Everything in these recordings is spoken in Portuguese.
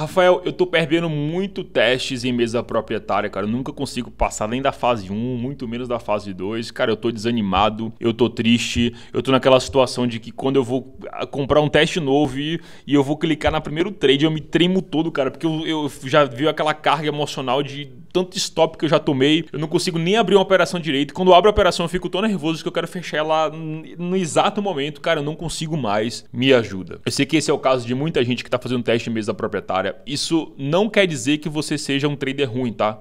Rafael, eu tô perdendo muito testes em mesa proprietária, cara. Eu nunca consigo passar nem da fase 1, muito menos da fase 2. Cara, eu tô desanimado, eu tô triste, eu tô naquela situação de que quando eu vou comprar um teste novo e eu vou clicar na primeiro trade, eu me tremo todo, cara, porque eu já vi aquela carga emocional de tanto stop que eu já tomei. Eu não consigo nem abrir uma operação direito. Quando eu abro a operação, eu fico tão nervoso que eu quero fechar ela no exato momento. Cara, eu não consigo mais. Me ajuda. Eu sei que esse é o caso de muita gente que tá fazendo teste em mesa proprietária. Isso não quer dizer que você seja um trader ruim, tá?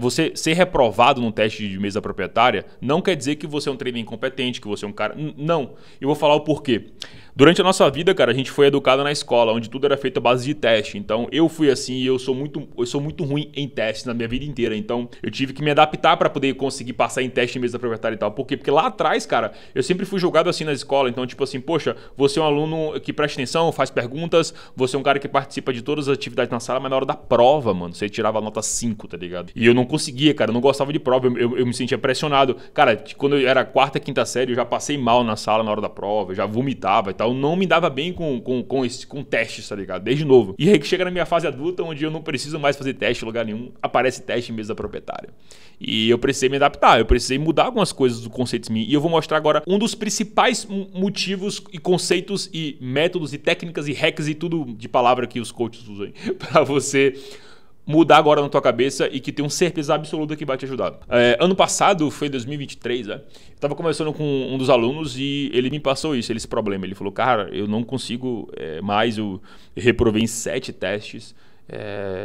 Você ser reprovado num teste de mesa proprietária não quer dizer que você é um trader incompetente, que você é um cara... Não. Eu vou falar o porquê. Durante a nossa vida, cara, a gente foi educado na escola, onde tudo era feito à base de teste. Então, eu fui assim e eu sou muito ruim em testes na minha vida inteira. Então, eu tive que me adaptar para poder conseguir passar em teste em mesa proprietária e tal. Por quê? Porque lá atrás, cara, eu sempre fui julgado assim na escola. Então, tipo assim, poxa, você é um aluno que presta atenção, faz perguntas, você é um cara que participa de todas as atividades na sala, mas na hora da prova, mano, você tirava nota 5, tá ligado? E eu não conseguia, cara, eu não gostava de prova, eu me sentia pressionado. Cara, quando eu era quarta, quinta série, eu já passei mal na sala na hora da prova, eu já vomitava e tal. Eu não me dava bem com testes, tá ligado? Desde novo. E aí que chega na minha fase adulta, onde eu não preciso mais fazer teste em lugar nenhum, aparece teste em mesa proprietária. E eu precisei me adaptar, eu precisei mudar algumas coisas do conceito em mim. E eu vou mostrar agora um dos principais motivos e conceitos e métodos e técnicas e hacks e tudo de palavra que os coaches usam para você mudar agora na tua cabeça e que tenho certeza absoluta que vai te ajudar. Ano passado, foi 2023, né? Eu tava conversando com um dos alunos e ele me passou isso, esse problema. Ele falou, cara, eu não consigo mais, eu reprovei em 7 testes.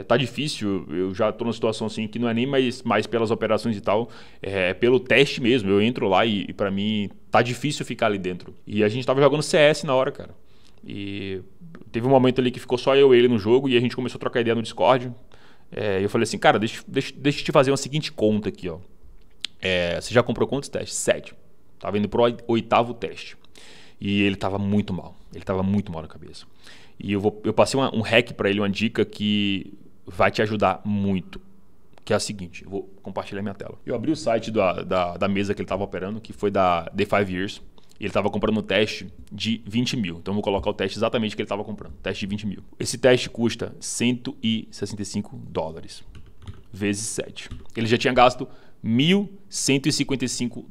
Tá difícil, eu já tô numa situação assim que não é nem mais pelas operações e tal, é pelo teste mesmo. Eu entro lá e pra mim tá difícil ficar ali dentro. E a gente tava jogando CS na hora, cara. E teve um momento ali que ficou só eu e ele no jogo e a gente começou a trocar ideia no Discord. Eu falei assim, cara, deixa eu te fazer uma seguinte conta aqui, ó. Você já comprou quantos testes? 7. Tava indo pro 8º teste. E ele tava muito mal. Ele tava muito mal na cabeça. E eu passei um hack pra ele, uma dica que vai te ajudar muito. Que é a seguinte, eu vou compartilhar minha tela. Eu abri o site da mesa que ele tava operando, que foi da The 5 Years. Ele estava comprando um teste de 20 mil. Então, eu vou colocar o teste exatamente que ele estava comprando. Teste de 20 mil. Esse teste custa $165 vezes 7. Ele já tinha gasto $1.155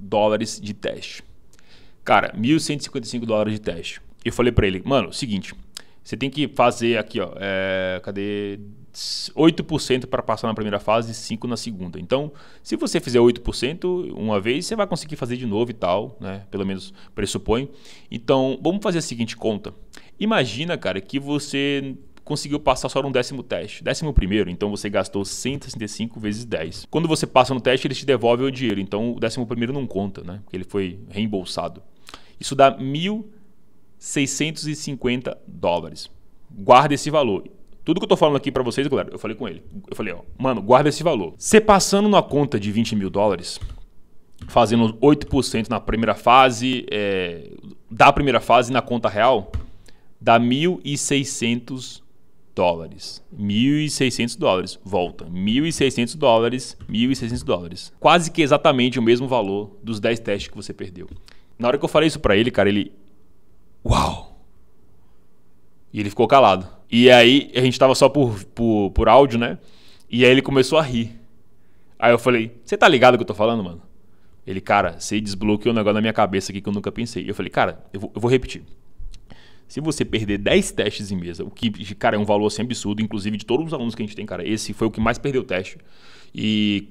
de teste. Cara, $1.155 de teste. Eu falei para ele, mano, seguinte. Você tem que fazer aqui, ó. Cadê? 8% para passar na primeira fase e 5% na segunda. Então, se você fizer 8% uma vez, você vai conseguir fazer de novo e tal, né? Pelo menos pressupõe. Então, vamos fazer a seguinte conta. Imagina, cara, que você conseguiu passar só no 10º teste. 11º, então você gastou 165 vezes 10. Quando você passa no teste, eles te devolvem o dinheiro. Então, o 11º não conta, né? Porque ele foi reembolsado. Isso dá $1.650. Guarda esse valor. Tudo que eu tô falando aqui pra vocês, galera, eu falei com ele. Eu falei, ó, mano, guarda esse valor. Você passando na conta de $20 mil, fazendo 8% na primeira fase, da primeira fase na conta real, dá $1.600. $1.600. Volta. $1.600. $1.600. Quase que exatamente o mesmo valor dos 10 testes que você perdeu. Na hora que eu falei isso pra ele, cara, ele... Uau! E ele ficou calado. E aí, a gente tava só por áudio, né? E aí ele começou a rir. Aí eu falei, você tá ligado que eu tô falando, mano? Ele, cara, você desbloqueou um negócio na minha cabeça aqui que eu nunca pensei. Eu falei, cara, eu vou repetir. Se você perder 10 testes em mesa, o que, cara, é um valor assim absurdo, inclusive de todos os alunos que a gente tem, cara, esse foi o que mais perdeu teste. E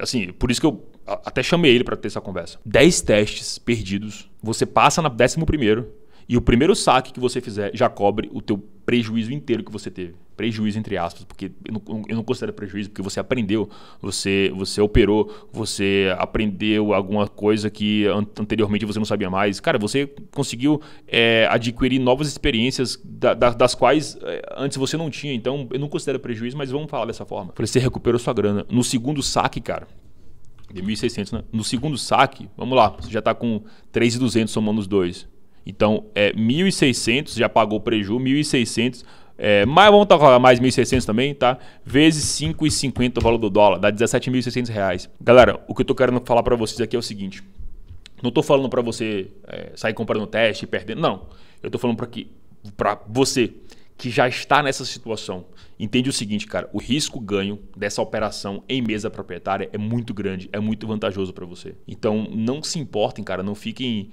assim, por isso que eu até chamei ele pra ter essa conversa. 10 testes perdidos, você passa na 11º, e o primeiro saque que você fizer já cobre o teu prejuízo inteiro que você teve. Prejuízo entre aspas, porque eu não considero prejuízo, porque você aprendeu, você operou, você aprendeu alguma coisa que anteriormente você não sabia mais. Cara, você conseguiu adquirir novas experiências das quais antes você não tinha. Então, eu não considero prejuízo, mas vamos falar dessa forma. Você recuperou sua grana. No segundo saque, cara, de 1.600, né? No segundo saque, vamos lá, você já está com 3.200 somando os dois. Então, 1.600, já pagou o prejuízo, 1.600, mas vamos colocar mais 1.600 também, tá? Vezes 5,50 o valor do dólar, dá R$17.600. Galera, o que eu tô querendo falar para vocês aqui é o seguinte, não tô falando para você sair comprando teste e perdendo, não. Eu tô falando para você que já está nessa situação, entende o seguinte, cara, o risco-ganho dessa operação em mesa proprietária é muito grande, é muito vantajoso para você. Então, não se importem, cara, não fiquem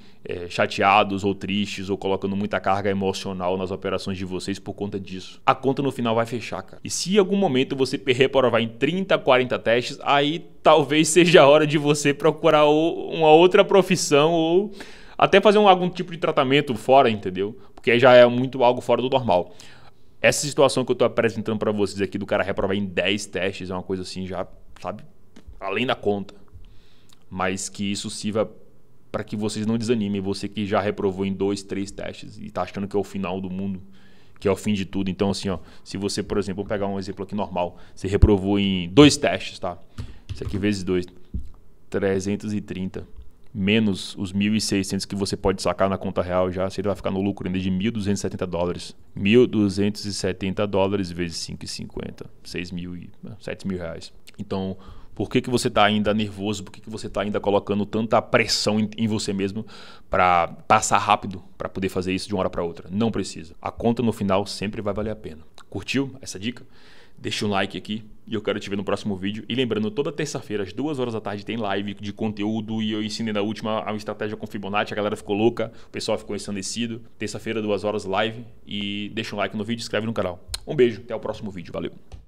chateados ou tristes ou colocando muita carga emocional nas operações de vocês por conta disso. A conta no final vai fechar, cara. E se em algum momento você reprovar em 30, 40 testes, aí talvez seja a hora de você procurar uma outra profissão ou até fazer algum tipo de tratamento fora, entendeu? Porque aí já é muito algo fora do normal. Essa situação que eu tô apresentando para vocês aqui do cara reprovar em 10 testes é uma coisa assim já, sabe, além da conta. Mas que isso sirva para que vocês não desanimem. Você que já reprovou em 2, 3 testes e tá achando que é o final do mundo, que é o fim de tudo. Então assim, ó, se você, por exemplo, vou pegar um exemplo aqui normal. Você reprovou em 2 testes, tá? Isso aqui vezes 2, 330. Menos os 1.600 que você pode sacar na conta real já, você vai ficar no lucro ainda de 1.270 dólares. 1.270 dólares vezes 5,50, 6.000, 7.000 reais. Então, por que você está ainda nervoso? Por que você está ainda colocando tanta pressão em você mesmo para passar rápido, para poder fazer isso de uma hora para outra? Não precisa. A conta no final sempre vai valer a pena. Curtiu essa dica? Deixa um like aqui e eu quero te ver no próximo vídeo. E lembrando, toda terça-feira, às 2 horas da tarde, tem live de conteúdo e eu ensinei na última a estratégia com Fibonacci. A galera ficou louca, o pessoal ficou ensandecido. Terça-feira, 2 horas, live. E deixa um like no vídeo, inscreve no canal. Um beijo, até o próximo vídeo. Valeu!